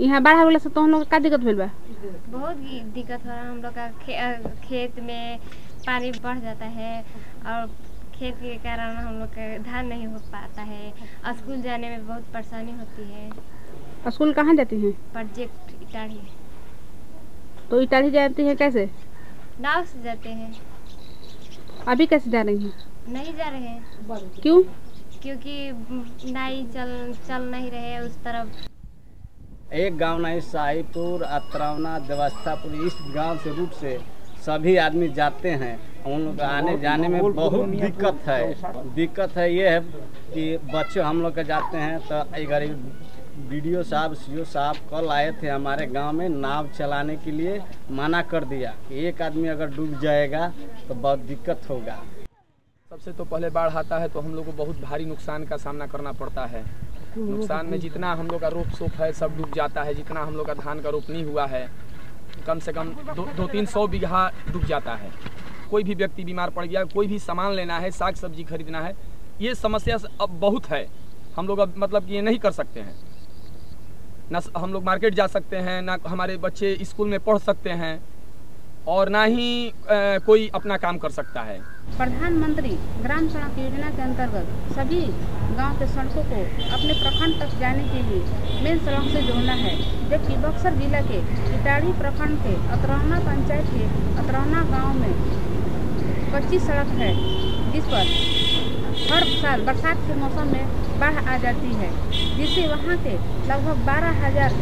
यहाँ बाढ़ वाला से तो हम लोग का दिक्कत मिल बा बहुत दिक्कत हो रहा है। हम लोग का खेत में पानी बढ़ जाता है और खेत के कारण हम लोग का धान नहीं हो पाता है। स्कूल जाने में बहुत परेशानी होती है। स्कूल कहाँ जाती है? प्रोजेक्ट इटाढ़ी। तो इटाढ़ी जाती है कैसे? नाव से जाते हैं। अभी कैसे जा रही है? नहीं जा रहे हैं। क्यों? क्योंकि नाई चल नहीं रहे उस तरफ। एक गांव नहीं, साईपुर, अतरौना, देवस्थापुर, इस गांव से रूट से सभी आदमी जाते हैं। उन लोग आने जाने में बहुत दिक्कत है। दिक्कत है ये है कि बच्चे हम लोग के जाते हैं तो BDO साहब CO साहब कल आए थे हमारे गांव में नाव चलाने के लिए, मना कर दिया कि एक आदमी अगर डूब जाएगा तो बहुत दिक्कत होगा। सबसे तो पहले बाढ़ आता है तो हम लोग को बहुत भारी नुकसान का सामना करना पड़ता है। नुकसान में जितना हम लोग का रोप सोप है सब डूब जाता है। जितना हम लोग का धान का रोपनी हुआ है कम से कम 200-300 बीघा डूब जाता है। कोई भी व्यक्ति बीमार पड़ गया, कोई भी सामान लेना है, साग सब्जी खरीदना है, ये समस्या अब बहुत है। हम लोग अब मतलब कि ये नहीं कर सकते हैं, ना हम लोग मार्केट जा सकते हैं, ना हमारे बच्चे स्कूल में पढ़ सकते हैं और ना ही कोई अपना काम कर सकता है। प्रधानमंत्री ग्राम सड़क योजना के अंतर्गत सभी गांव के सड़कों को अपने प्रखंड तक जाने के लिए मेन सड़क से जोड़ना है, जबकि बक्सर जिला के इटाढ़ी प्रखंड के अतरौना पंचायत के अतरौना गांव में 25 सड़क है जिस पर हर साल बरसात के मौसम में बाढ़ आ जाती है, जिससे वहाँ के लगभग 12,000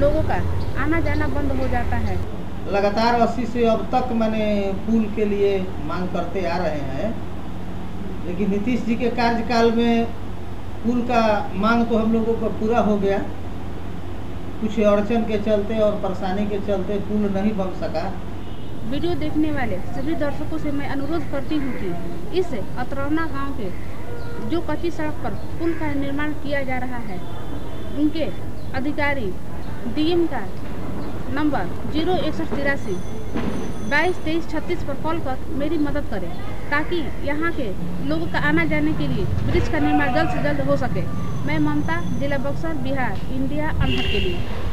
लोगों का आना जाना बंद हो जाता है। लगातार 80 से अब तक मैंने पुल के लिए मांग करते आ रहे हैं, लेकिन नीतीश जी के कार्यकाल में पुल का मांग तो हम लोगों का पूरा हो गया। कुछ अड़चन के चलते और परेशानी के चलते पुल नहीं बन सका। वीडियो देखने वाले सभी दर्शकों से मैं अनुरोध करती हूँ कि इस अतरौना गाँव के जो कच्ची सड़क पर पुल का निर्माण किया जा रहा है, उनके अधिकारी DM का नंबर 06183 222336 पर कॉल कर मेरी मदद करें, ताकि यहाँ के लोगों का आना जाने के लिए ब्रिज का निर्माण जल्द से जल्द हो सके। मैं ममता, जिला बक्सर, बिहार, IndiaUnheard के लिए।